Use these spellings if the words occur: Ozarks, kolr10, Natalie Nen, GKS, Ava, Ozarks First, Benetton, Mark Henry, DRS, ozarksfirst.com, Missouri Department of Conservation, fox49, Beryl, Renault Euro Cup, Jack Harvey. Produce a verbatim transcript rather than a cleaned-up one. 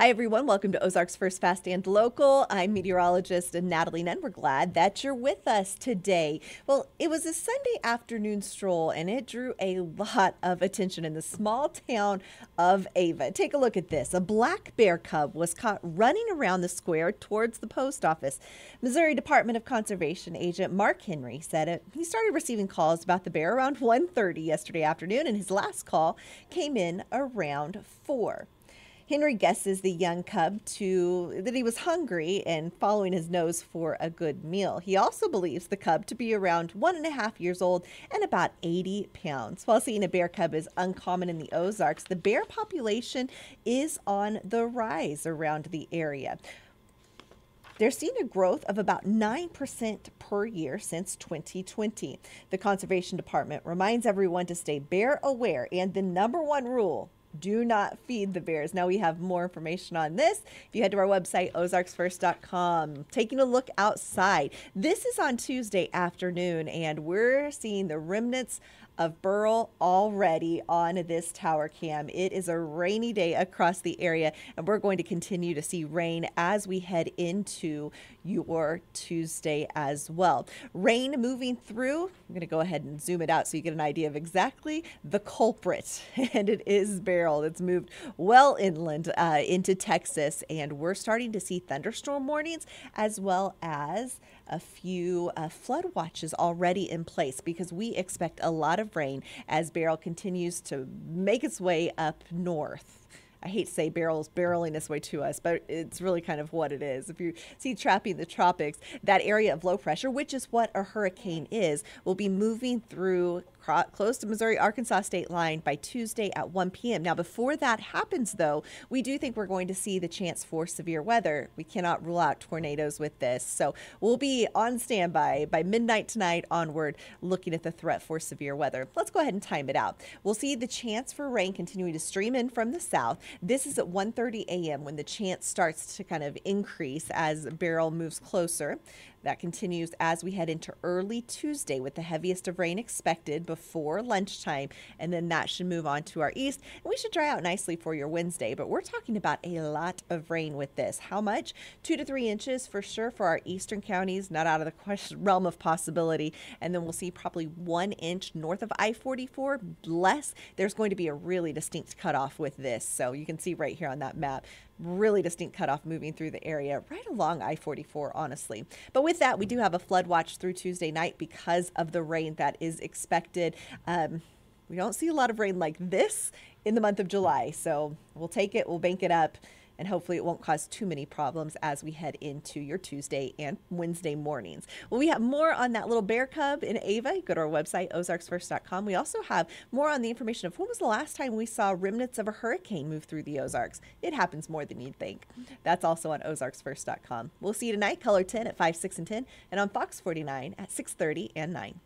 Hi, everyone. Welcome to Ozarks First, Fast and Local. I'm meteorologist Natalie Nen. We're glad that you're with us today. Well, it was a Sunday afternoon stroll, and it drew a lot of attention in the small town of Ava. Take a look at this. A black bear cub was caught running around the square towards the post office. Missouri Department of Conservation agent Mark Henry said it, he started receiving calls about the bear around one thirty yesterday afternoon, and his last call came in around four. Henry guesses the young cub to that he was hungry and following his nose for a good meal. He also believes the cub to be around one and a half years old and about eighty pounds. While seeing a bear cub is uncommon in the Ozarks, the bear population is on the rise around the area. They're seeing a growth of about nine percent per year since twenty twenty. The Conservation Department reminds everyone to stay bear aware, and the number one rule: do not feed the bears. Now we have more information on this if you head to our website, ozarks first dot com. Taking a look outside. This is on Tuesday afternoon, and we're seeing the remnants of Beryl already on this tower cam. It is a rainy day across the area, and we're going to continue to see rain as we head into your Tuesday as well. Rain moving through. I'm going to go ahead and zoom it out so you get an idea of exactly the culprit, and it is Beryl. It's moved well inland uh, into Texas, and we're starting to see thunderstorm warnings as well as a few uh, flood watches already in place because we expect a lot of rain as Beryl continues to make its way up north. I hate to say Beryl's barreling this way to us, but it's really kind of what it is. If you see trapping the tropics, that area of low pressure, which is what a hurricane is, will be moving through close to Missouri-Arkansas state line by Tuesday at one p m Now, before that happens, though, we do think we're going to see the chance for severe weather. We cannot rule out tornadoes with this. So we'll be on standby by midnight tonight onward, looking at the threat for severe weather. Let's go ahead and time it out. We'll see the chance for rain continuing to stream in from the south. This is at one thirty a m when the chance starts to kind of increase as Beryl moves closer. That continues as we head into early Tuesday with the heaviest of rain expected before lunchtime, and then that should move on to our east, and we should dry out nicely for your Wednesday. But we're talking about a lot of rain with this. How much? Two to three inches for sure for our eastern counties, not out of the question, realm of possibility. And then we'll see probably one inch north of I forty-four. Less. There's going to be a really distinct cutoff with this, so you can see right here on that map. Really distinct cutoff moving through the area right along I forty-four, honestly. But with that, we do have a flood watch through Tuesday night because of the rain that is expected. Um, we don't see a lot of rain like this in the month of July, so we'll take it, we'll bank it up, and hopefully it won't cause too many problems as we head into your Tuesday and Wednesday mornings. Well, we have more on that little bear cub in Ava. You go to our website, ozarks first dot com. We also have more on the information of when was the last time we saw remnants of a hurricane move through the Ozarks. It happens more than you'd think. That's also on ozarks first dot com. We'll see you tonight, Color ten at five, six, and ten, and on Fox forty-nine at six thirty and nine.